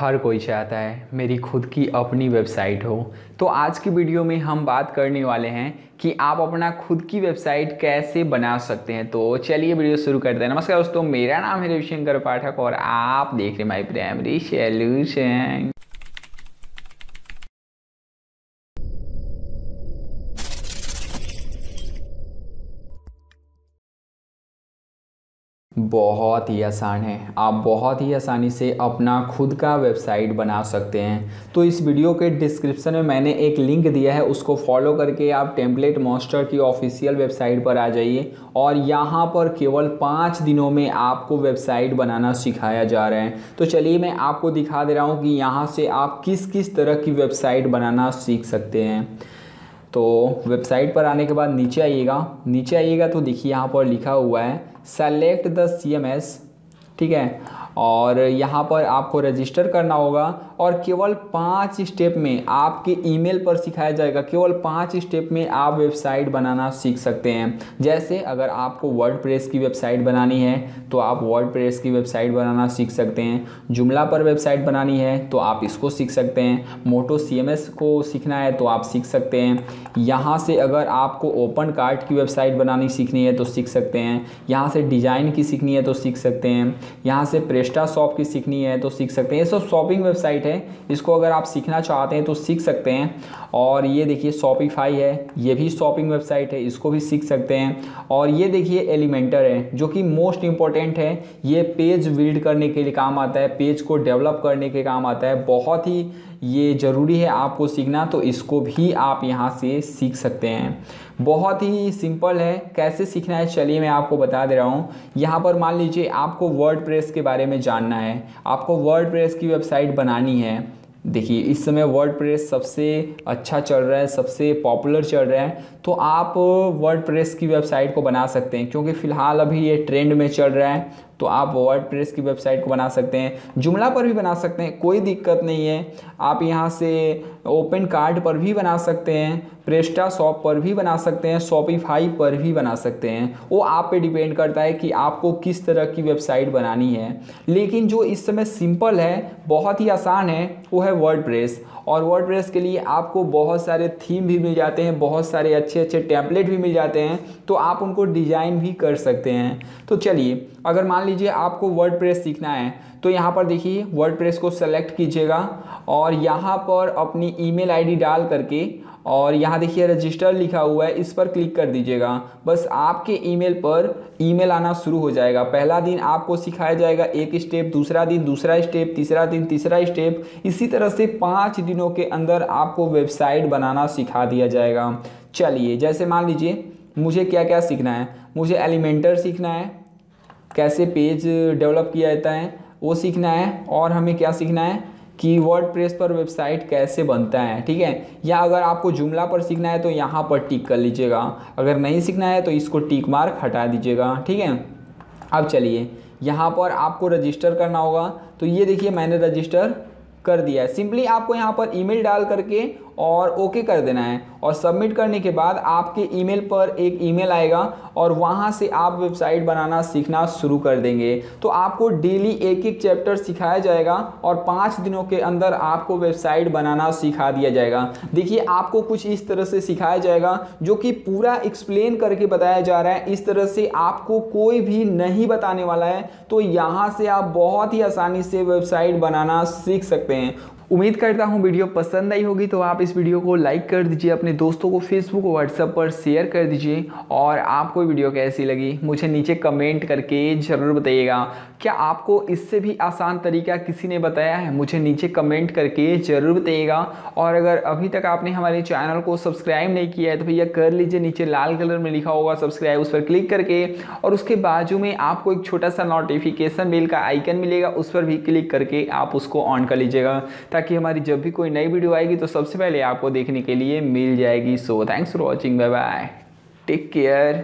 हर कोई चाहता है मेरी खुद की अपनी वेबसाइट हो। तो आज की वीडियो में हम बात करने वाले हैं कि आप अपना खुद की वेबसाइट कैसे बना सकते हैं। तो चलिए वीडियो शुरू करते हैं। नमस्कार दोस्तों, मेरा नाम है रविशंकर पाठक और आप देख रहे हैं माई प्राइमरी सॉल्यूशन। बहुत ही आसान है, आप बहुत ही आसानी से अपना खुद का वेबसाइट बना सकते हैं। तो इस वीडियो के डिस्क्रिप्शन में मैंने एक लिंक दिया है, उसको फॉलो करके आप टेम्पलेट मॉन्स्टर की ऑफिशियल वेबसाइट पर आ जाइए और यहाँ पर केवल 5 दिनों में आपको वेबसाइट बनाना सिखाया जा रहा है। तो चलिए मैं आपको दिखा दे रहा हूँ कि यहाँ से आप किस तरह की वेबसाइट बनाना सीख सकते हैं। तो वेबसाइट पर आने के बाद नीचे आइएगा तो देखिए यहाँ पर लिखा हुआ है सेलेक्ट द CMS, ठीक है, और यहाँ पर आपको रजिस्टर करना होगा और केवल 5 स्टेप में आपके ईमेल पर सिखाया जाएगा। केवल 5 स्टेप में आप वेबसाइट बनाना सीख सकते हैं। जैसे अगर आपको वर्डप्रेस की वेबसाइट बनानी है तो आप वर्डप्रेस की वेबसाइट बनाना सीख सकते हैं। जुमला पर वेबसाइट बनानी है तो आप इसको सीख सकते हैं। MotoCMS को सीखना है तो आप सीख सकते हैं। यहाँ से अगर आपको OpenCart की वेबसाइट बनानी सीखनी है तो सीख सकते हैं। यहाँ से डिज़ाइन की सीखनी है तो सीख सकते हैं। यहाँ से PrestaShop की सीखनी है तो सीख सकते हैं। ये सब शॉपिंग वेबसाइट है, इसको अगर आप सीखना चाहते हैं तो सीख सकते हैं। और ये देखिए Shopify है, ये भी शॉपिंग वेबसाइट है, इसको भी सीख सकते हैं। और ये देखिए एलिमेंटर है जो कि मोस्ट इम्पॉर्टेंट है। ये पेज बिल्ड करने के लिए काम आता है, पेज को डेवलप करने के काम आता है, बहुत ही ये ज़रूरी है आपको सीखना। तो इसको भी आप यहाँ से सीख सकते हैं। बहुत ही सिंपल है, कैसे सीखना है चलिए मैं आपको बता दे रहा हूँ। यहाँ पर मान लीजिए आपको वर्डप्रेस के बारे में जानना है, आपको वर्डप्रेस की वेबसाइट बनानी है। देखिए इस समय वर्डप्रेस सबसे अच्छा चल रहा है, सबसे पॉपुलर चल रहा है, तो आप वर्डप्रेस की वेबसाइट को बना सकते हैं क्योंकि फ़िलहाल अभी ये ट्रेंड में चल रहा है। तो आप वर्डप्रेस की वेबसाइट को बना सकते हैं, जुमला पर भी बना सकते हैं, कोई दिक्कत नहीं है। आप यहाँ से OpenCart पर भी बना सकते हैं, PrestaShop पर भी बना सकते हैं, Shopify पर भी बना सकते हैं। वो आप पे डिपेंड करता है कि आपको किस तरह की वेबसाइट बनानी है। लेकिन जो इस समय सिंपल है, बहुत ही आसान है, वो है वर्डप्रेस। और वर्डप्रेस के लिए आपको बहुत सारे थीम भी मिल जाते हैं, बहुत सारे अच्छे अच्छे टेम्पलेट भी मिल जाते हैं, तो आप उनको डिज़ाइन भी कर सकते हैं। तो चलिए अगर मान लीजिए आपको वर्डप्रेस सीखना है तो यहाँ पर देखिए वर्डप्रेस को सेलेक्ट कीजिएगा और यहाँ पर अपनी ईमेल आईडी डाल करके और यहाँ देखिए रजिस्टर लिखा हुआ है, इस पर क्लिक कर दीजिएगा। बस आपके ईमेल पर ईमेल आना शुरू हो जाएगा। पहला दिन आपको सिखाया जाएगा 1 स्टेप, दूसरा दिन दूसरा स्टेप, तीसरा दिन तीसरा स्टेप, इसी तरह से 5 दिनों के अंदर आपको वेबसाइट बनाना सिखा दिया जाएगा। चलिए जैसे मान लीजिए मुझे क्या क्या सीखना है। मुझे एलिमेंटर सीखना है, कैसे पेज डेवलप किया जाता है वो सीखना है, और हमें क्या सीखना है कि वर्डप्रेस पर वेबसाइट कैसे बनता है, ठीक है। या अगर आपको जुमला पर सीखना है तो यहाँ पर टिक कर लीजिएगा, अगर नहीं सीखना है तो इसको टिक मार्क हटा दीजिएगा, ठीक है। अब चलिए यहाँ पर आपको रजिस्टर करना होगा, तो ये देखिए मैंने रजिस्टर कर दिया है। सिंपली आपको यहाँ पर ईमेल डाल करके और ओके कर देना है और सबमिट करने के बाद आपके ईमेल पर एक ईमेल आएगा और वहाँ से आप वेबसाइट बनाना सीखना शुरू कर देंगे। तो आपको डेली 1-1 चैप्टर सिखाया जाएगा और 5 दिनों के अंदर आपको वेबसाइट बनाना सिखा दिया जाएगा। देखिए आपको कुछ इस तरह से सिखाया जाएगा जो कि पूरा एक्सप्लेन करके बताया जा रहा है, इस तरह से आपको कोई भी नहीं बताने वाला है। तो यहाँ से आप बहुत ही आसानी से वेबसाइट बनाना सीख सकते हैं। उम्मीद करता हूँ वीडियो पसंद आई होगी, तो आप इस वीडियो को लाइक कर दीजिए, अपने दोस्तों को फेसबुक और व्हाट्सएप पर शेयर कर दीजिए। और आपको वीडियो कैसी लगी मुझे नीचे कमेंट करके ज़रूर बताइएगा। क्या आपको इससे भी आसान तरीका किसी ने बताया है, मुझे नीचे कमेंट करके ज़रूर बताइएगा। और अगर अभी तक आपने हमारे चैनल को सब्सक्राइब नहीं किया है तो भैया कर लीजिए, नीचे लाल कलर में लिखा होगा सब्सक्राइब, उस पर क्लिक करके, और उसके बाजू में आपको एक छोटा सा नोटिफिकेशन बेल का आइकन मिलेगा, उस पर भी क्लिक करके आप उसको ऑन कर लीजिएगा कि हमारी जब भी कोई नई वीडियो आएगी तो सबसे पहले आपको देखने के लिए मिल जाएगी। So thanks for watching, bye bye, take care.